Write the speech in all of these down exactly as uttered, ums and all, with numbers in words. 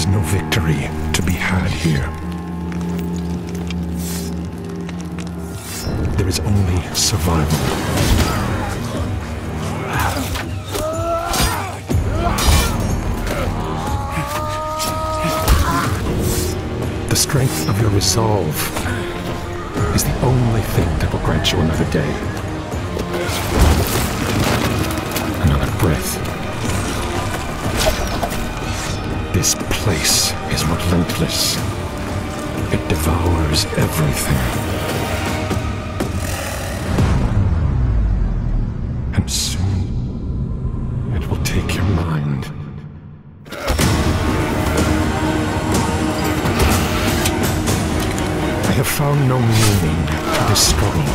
is no victory to be had here. There is only survival. The strength of your resolve is the only thing that will grant you another day, another breath. This place is relentless. It devours everything. And soon, it will take your mind. I have found no meaning to this struggle.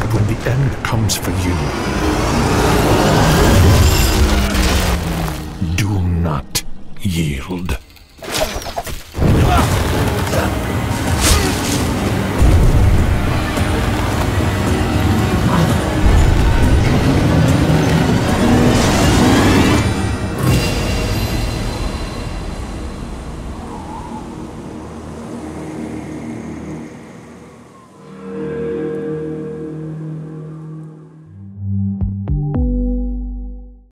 But when the end comes for you, do not yield.